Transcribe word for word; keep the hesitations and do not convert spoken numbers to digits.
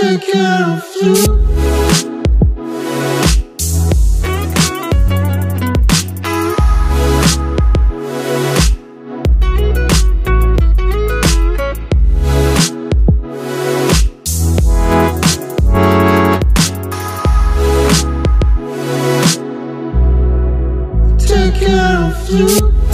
take care of you. Take care of you.